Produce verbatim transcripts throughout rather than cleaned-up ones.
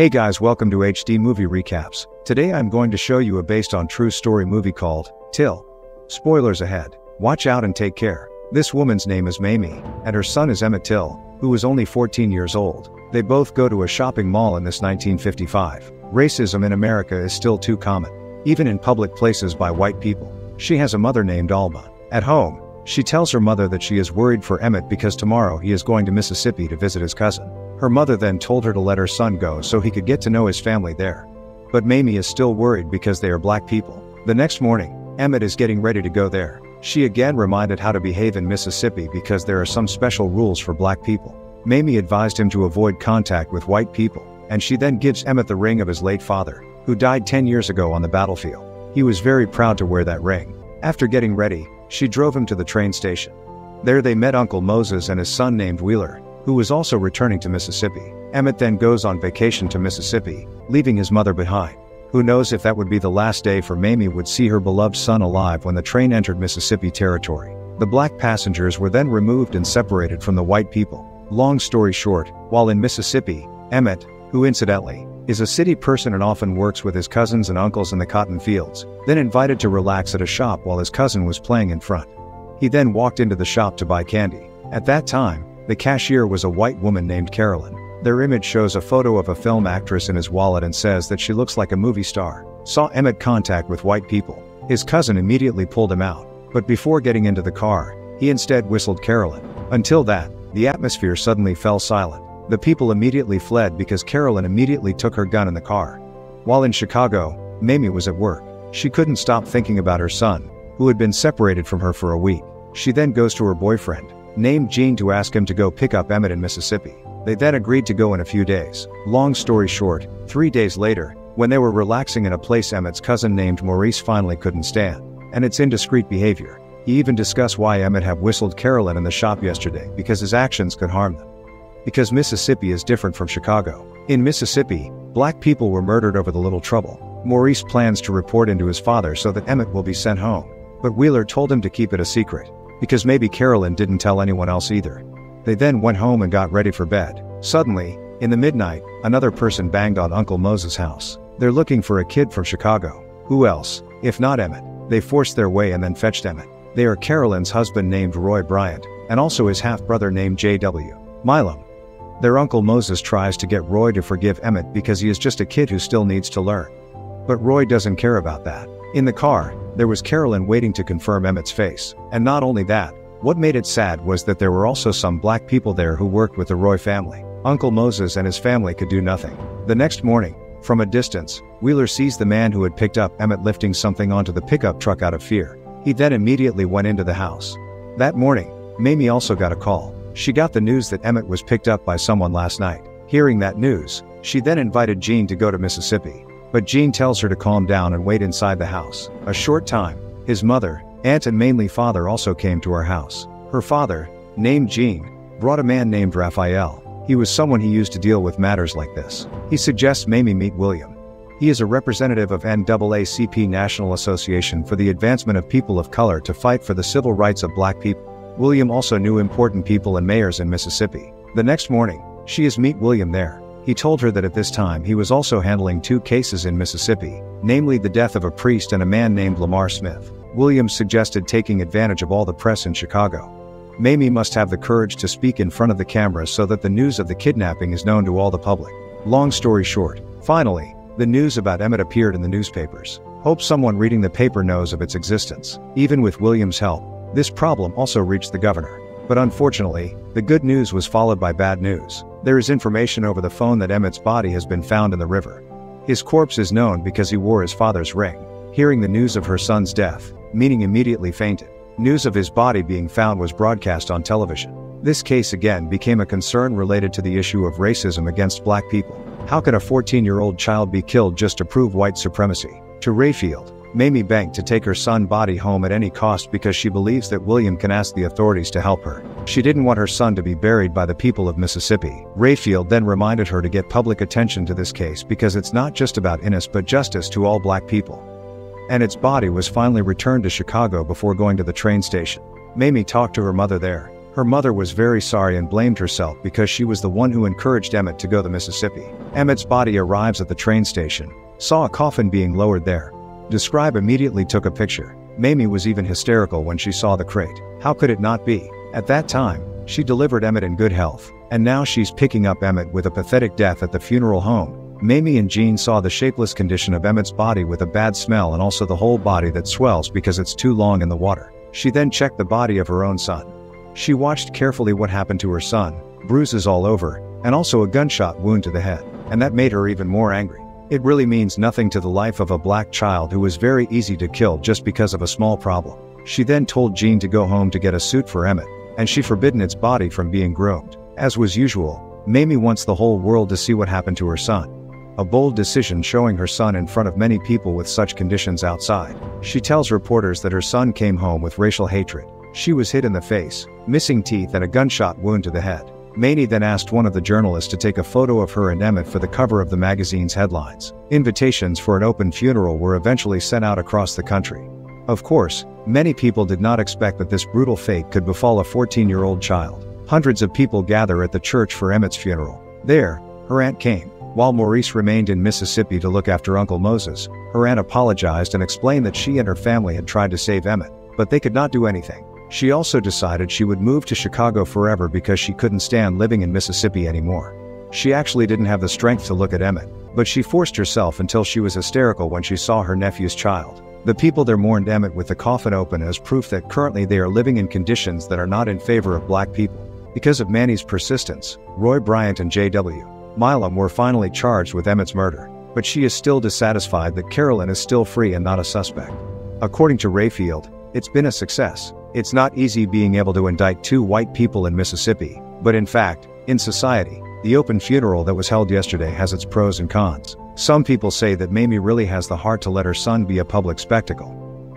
Hey guys, welcome to H D Movie Recaps. Today I'm going to show you a based on true story movie called Till. Spoilers ahead. Watch out and take care. This woman's name is Mamie, and her son is Emmett Till, who is only fourteen years old. They both go to a shopping mall in this nineteen fifty-five. Racism in America is still too common, even in public places by white people. She has a mother named Alma. At home, she tells her mother that she is worried for Emmett because tomorrow he is going to Mississippi to visit his cousin. Her mother then told her to let her son go so he could get to know his family there. But Mamie is still worried because they are black people. The next morning, Emmett is getting ready to go there. She again reminded how to behave in Mississippi because there are some special rules for black people. Mamie advised him to avoid contact with white people, and she then gives Emmett the ring of his late father, who died ten years ago on the battlefield. He was very proud to wear that ring. After getting ready, she drove him to the train station. There they met Uncle Moses and his son named Wheeler, who was also returning to Mississippi. Emmett then goes on vacation to Mississippi, leaving his mother behind. Who knows if that would be the last day for Mamie would see her beloved son alive when the train entered Mississippi territory. The black passengers were then removed and separated from the white people. Long story short, while in Mississippi, Emmett, who incidentally, is a city person and often works with his cousins and uncles in the cotton fields, then invited to relax at a shop while his cousin was playing in front. He then walked into the shop to buy candy. At that time, the cashier was a white woman named Carolyn. Their image shows a photo of a film actress in his wallet and says that she looks like a movie star. Saw Emmett contact with white people. His cousin immediately pulled him out, but before getting into the car, he instead whistled Carolyn. Until that, the atmosphere suddenly fell silent. The people immediately fled because Carolyn immediately took her gun in the car. While in Chicago, Mamie was at work. She couldn't stop thinking about her son, who had been separated from her for a week. She then goes to her boyfriend, named Gene, to ask him to go pick up Emmett in Mississippi. They then agreed to go in a few days. Long story short, three days later, when they were relaxing in a place Emmett's cousin named Maurice finally couldn't stand, and its indiscreet behavior. He even discussed why Emmett had whistled Carolyn in the shop yesterday because his actions could harm them. Because Mississippi is different from Chicago. In Mississippi, black people were murdered over the little trouble. Maurice plans to report into his father so that Emmett will be sent home. But Wheeler told him to keep it a secret, because maybe Carolyn didn't tell anyone else either. They then went home and got ready for bed. Suddenly, in the midnight, another person banged on Uncle Moses' house. They're looking for a kid from Chicago. Who else, if not Emmett? They forced their way and then fetched Emmett. They are Carolyn's husband named Roy Bryant, and also his half-brother named J W Milam. Their Uncle Moses tries to get Roy to forgive Emmett because he is just a kid who still needs to learn. But Roy doesn't care about that. In the car, there was Carolyn waiting to confirm Emmett's face. And not only that, what made it sad was that there were also some black people there who worked with the Roy family. Uncle Moses and his family could do nothing. The next morning, from a distance, Wheeler sees the man who had picked up Emmett lifting something onto the pickup truck out of fear. He then immediately went into the house. That morning, Mamie also got a call. She got the news that Emmett was picked up by someone last night. Hearing that news, she then invited Gene to go to Mississippi. But Gene tells her to calm down and wait inside the house. A short time, his mother, aunt and mainly father also came to her house. Her father, named Gene, brought a man named Raphael. He was someone he used to deal with matters like this. He suggests Mamie meet William. He is a representative of N double A C P National Association for the Advancement of People of Color to fight for the civil rights of black people. William also knew important people and mayors in Mississippi. The next morning, she is meet William there. He told her that at this time he was also handling two cases in Mississippi, namely the death of a priest and a man named Lamar Smith. William suggested taking advantage of all the press in Chicago. Mamie must have the courage to speak in front of the camera so that the news of the kidnapping is known to all the public. Long story short, finally, the news about Emmett appeared in the newspapers. Hope someone reading the paper knows of its existence. Even with William's help, this problem also reached the governor. But unfortunately, the good news was followed by bad news. There is information over the phone that Emmett's body has been found in the river. His corpse is known because he wore his father's ring. Hearing the news of her son's death, Meaning immediately fainted. News of his body being found was broadcast on television. This case again became a concern related to the issue of racism against black people. How could a fourteen-year-old child be killed just to prove white supremacy? To Rayfield, Mamie begged to take her son's body home at any cost because she believes that William can ask the authorities to help her. She didn't want her son to be buried by the people of Mississippi. Rayfield then reminded her to get public attention to this case because it's not just about innocence but justice to all black people. And its body was finally returned to Chicago before going to the train station. Mamie talked to her mother there, Her mother was very sorry and blamed herself because she was the one who encouraged Emmett to go the Mississippi. Emmett's body arrives at the train station, saw a coffin being lowered there. The scribe immediately took a picture. Mamie was even hysterical when she saw the crate. How could it not be? At that time, she delivered Emmett in good health, and now she's picking up Emmett with a pathetic death at the funeral home. Mamie and Gene saw the shapeless condition of Emmett's body with a bad smell and also the whole body that swells because it's too long in the water. She then checked the body of her own son. She watched carefully what happened to her son, bruises all over, and also a gunshot wound to the head, and that made her even more angry. It really means nothing to the life of a black child who is very easy to kill just because of a small problem. She then told Gene to go home to get a suit for Emmett, and she forbidden its body from being groomed. As was usual, Mamie wants the whole world to see what happened to her son. A bold decision, showing her son in front of many people with such conditions outside. She tells reporters that her son came home with racial hatred. She was hit in the face, missing teeth and a gunshot wound to the head. Mamie then asked one of the journalists to take a photo of her and Emmett for the cover of the magazine's headlines. Invitations for an open funeral were eventually sent out across the country. Of course, many people did not expect that this brutal fate could befall a fourteen-year-old child. Hundreds of people gather at the church for Emmett's funeral. There, her aunt came. While Maurice remained in Mississippi to look after Uncle Moses, her aunt apologized and explained that she and her family had tried to save Emmett, but they could not do anything. She also decided she would move to Chicago forever because she couldn't stand living in Mississippi anymore. She actually didn't have the strength to look at Emmett, but she forced herself until she was hysterical when she saw her nephew's child. The people there mourned Emmett with the coffin open as proof that currently they are living in conditions that are not in favor of black people. Because of Mamie's persistence, Roy Bryant and J W Milam were finally charged with Emmett's murder, but she is still dissatisfied that Carolyn is still free and not a suspect. According to Rayfield, it's been a success. It's not easy being able to indict two white people in Mississippi, but in fact, in society, the open funeral that was held yesterday has its pros and cons. Some people say that Mamie really has the heart to let her son be a public spectacle.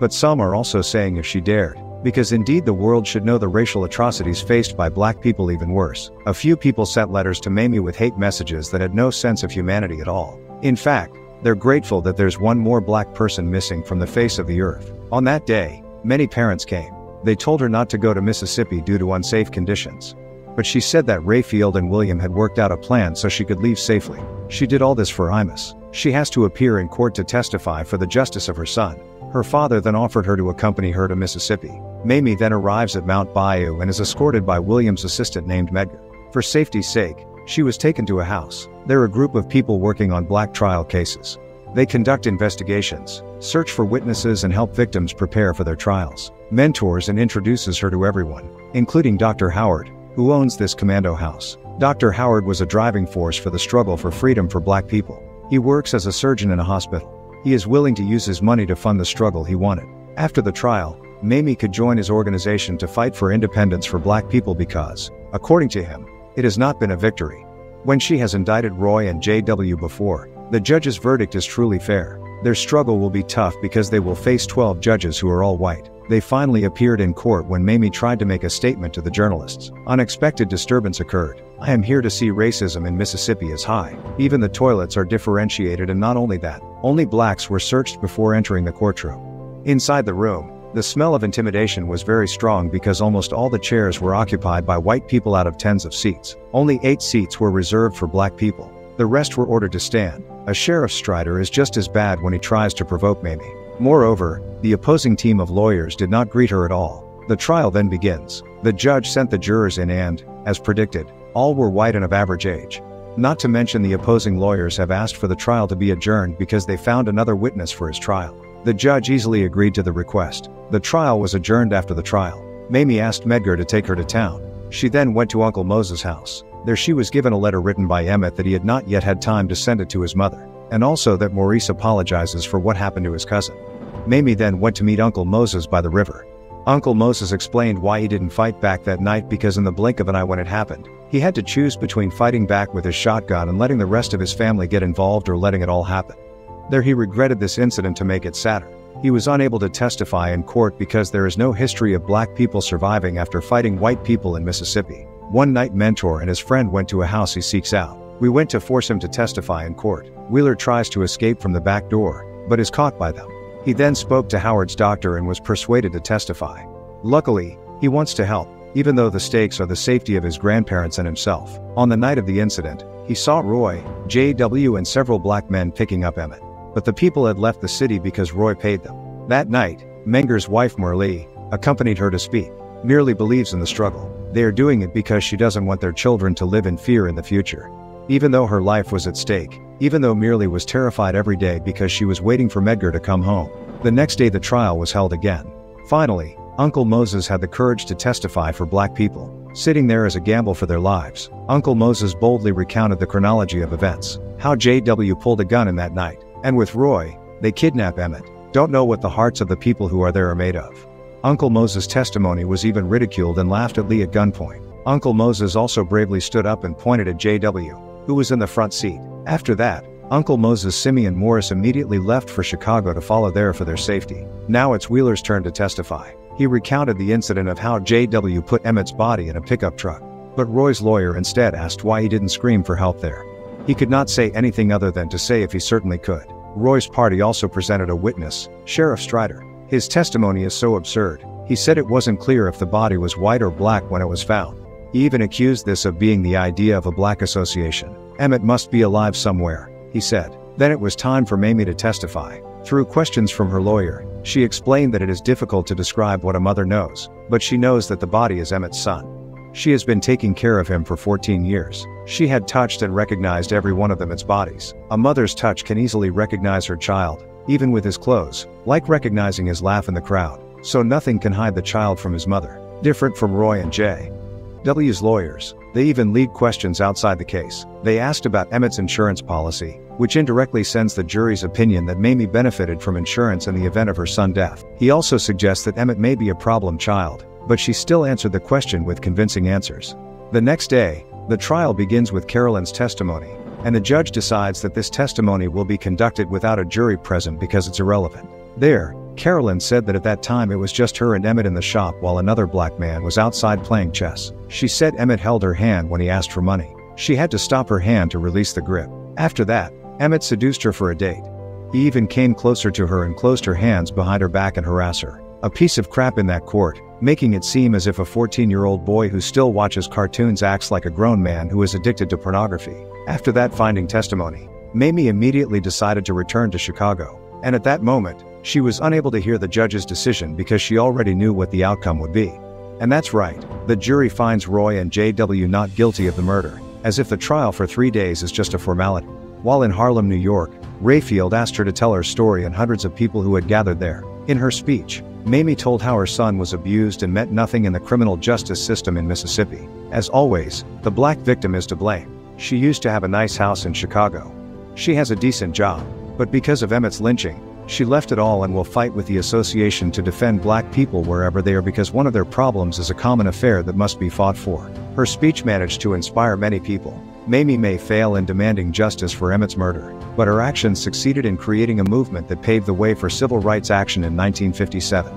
But some are also saying if she dared, because indeed the world should know the racial atrocities faced by black people even worse. A few people sent letters to Mamie with hate messages that had no sense of humanity at all. In fact, they're grateful that there's one more black person missing from the face of the earth. On that day, many parents came. They told her not to go to Mississippi due to unsafe conditions. But she said that Rayfield and William had worked out a plan so she could leave safely. She did all this for Imus. She has to appear in court to testify for the justice of her son. Her father then offered her to accompany her to Mississippi. Mamie then arrives at Mount Bayou and is escorted by William's assistant named Medgar. For safety's sake, she was taken to a house. They're a group of people working on black trial cases. They conduct investigations, search for witnesses and help victims prepare for their trials. Mentors and introduces her to everyone, including Doctor Howard, who owns this commando house. Doctor Howard was a driving force for the struggle for freedom for black people. He works as a surgeon in a hospital. He is willing to use his money to fund the struggle he wanted. After the trial, Mamie could join his organization to fight for independence for black people because, according to him, it has not been a victory. When she has indicted Roy and J W before, the judge's verdict is truly fair. Their struggle will be tough because they will face twelve judges who are all white. They finally appeared in court when Mamie tried to make a statement to the journalists. Unexpected disturbance occurred. I am here to see racism in Mississippi is high. Even the toilets are differentiated, and not only that, only blacks were searched before entering the courtroom. Inside the room, the smell of intimidation was very strong because almost all the chairs were occupied by white people out of tens of seats. Only eight seats were reserved for black people. The rest were ordered to stand. A Sheriff Strider is just as bad when he tries to provoke Mamie. Moreover, the opposing team of lawyers did not greet her at all. The trial then begins. The judge sent the jurors in and, as predicted, all were white and of average age. Not to mention the opposing lawyers have asked for the trial to be adjourned because they found another witness for his trial. The judge easily agreed to the request. The trial was adjourned after the trial. Mamie asked Medgar to take her to town. She then went to Uncle Moses' house. There she was given a letter written by Emmett that he had not yet had time to send it to his mother, and also that Maurice apologizes for what happened to his cousin. Mamie then went to meet Uncle Moses by the river. Uncle Moses explained why he didn't fight back that night because in the blink of an eye when it happened, he had to choose between fighting back with his shotgun and letting the rest of his family get involved or letting it all happen. There he regretted this incident to make it sadder. He was unable to testify in court because there is no history of black people surviving after fighting white people in Mississippi. One night Mentor and his friend went to a house he seeks out. We went to force him to testify in court. Wheeler tries to escape from the back door, but is caught by them. He then spoke to Howard's doctor and was persuaded to testify. Luckily, he wants to help. even though the stakes are the safety of his grandparents and himself. On the night of the incident, he saw Roy, J W and several black men picking up Emmett. But the people had left the city because Roy paid them. That night, Menger's wife Myrlie accompanied her to speak. Myrlie believes in the struggle. They are doing it because she doesn't want their children to live in fear in the future. Even though her life was at stake, even though Myrlie was terrified every day because she was waiting for Medgar to come home. The next day the trial was held again. Finally, Uncle Moses had the courage to testify for black people. Sitting there is a gamble for their lives. Uncle Moses boldly recounted the chronology of events. How J W pulled a gun in that night. And with Roy, they kidnap Emmett. Don't know what the hearts of the people who are there are made of. Uncle Moses' testimony was even ridiculed and laughed at Lee at gunpoint. Uncle Moses also bravely stood up and pointed at J W, who was in the front seat. After that, Uncle Moses' Simeon Morris immediately left for Chicago to follow there for their safety. Now it's Wheeler's turn to testify. He recounted the incident of how J W put Emmett's body in a pickup truck. But Roy's lawyer instead asked why he didn't scream for help there. He could not say anything other than to say if he certainly could. Roy's party also presented a witness, Sheriff Strider. His testimony is so absurd. He said it wasn't clear if the body was white or black when it was found. He even accused this of being the idea of a black association. Emmett must be alive somewhere, he said. Then it was time for Mamie to testify. Through questions from her lawyer, she explained that it is difficult to describe what a mother knows, but she knows that the body is Emmett's son. She has been taking care of him for fourteen years. She had touched and recognized every one of Emmett's bodies. A mother's touch can easily recognize her child, even with his clothes, like recognizing his laugh in the crowd, so nothing can hide the child from his mother. Different from Roy and J W's lawyers, they even lead questions outside the case. They asked about Emmett's insurance policy, which indirectly sends the jury's opinion that Mamie benefited from insurance in the event of her son's death. He also suggests that Emmett may be a problem child, but she still answered the question with convincing answers. The next day, the trial begins with Carolyn's testimony, and the judge decides that this testimony will be conducted without a jury present because it's irrelevant. There, Carolyn said that at that time it was just her and Emmett in the shop while another black man was outside playing chess. She said Emmett held her hand when he asked for money. She had to stop her hand to release the grip. After that, Emmett seduced her for a date. He even came closer to her and closed her hands behind her back and harassed her. A piece of crap in that court, making it seem as if a fourteen-year-old boy who still watches cartoons acts like a grown man who is addicted to pornography. After that finding testimony, Mamie immediately decided to return to Chicago, and at that moment, she was unable to hear the judge's decision because she already knew what the outcome would be. And that's right, the jury finds Roy and J W not guilty of the murder, as if the trial for three days is just a formality. While in Harlem, New York, Rayfield asked her to tell her story and hundreds of people who had gathered there. In her speech, Mamie told how her son was abused and meant nothing in the criminal justice system in Mississippi. As always, the black victim is to blame. She used to have a nice house in Chicago. She has a decent job, but because of Emmett's lynching, she left it all and will fight with the association to defend black people wherever they are because one of their problems is a common affair that must be fought for. Her speech managed to inspire many people. Mamie may fail in demanding justice for Emmett's murder, but her actions succeeded in creating a movement that paved the way for civil rights action in nineteen fifty-seven.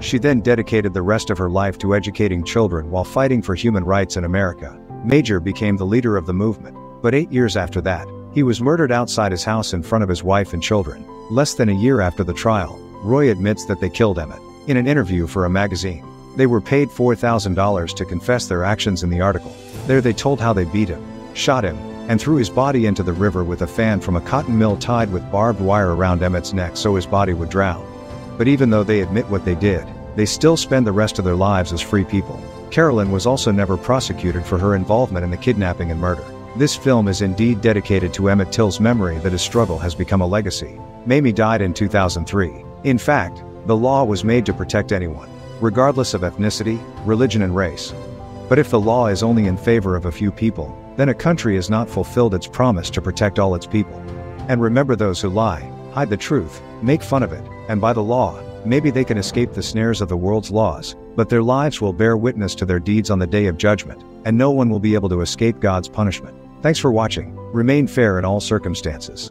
She then dedicated the rest of her life to educating children while fighting for human rights in America. Major became the leader of the movement, but eight years after that, he was murdered outside his house in front of his wife and children. Less than a year after the trial, Roy admits that they killed Emmett. In an interview for a magazine, they were paid four thousand dollars to confess their actions in the article. There they told how they beat him, shot him, and threw his body into the river with a fan from a cotton mill tied with barbed wire around Emmett's neck so his body would drown. But even though they admit what they did, they still spend the rest of their lives as free people. Carolyn was also never prosecuted for her involvement in the kidnapping and murder. This film is indeed dedicated to Emmett Till's memory that his struggle has become a legacy. Mamie died in two thousand three. In fact, the law was made to protect anyone, regardless of ethnicity, religion and race. But if the law is only in favor of a few people, then a country has not fulfilled its promise to protect all its people. And remember those who lie, hide the truth, make fun of it, and by the law, maybe they can escape the snares of the world's laws, but their lives will bear witness to their deeds on the day of judgment, and no one will be able to escape God's punishment. Thanks for watching. Remain fair in all circumstances.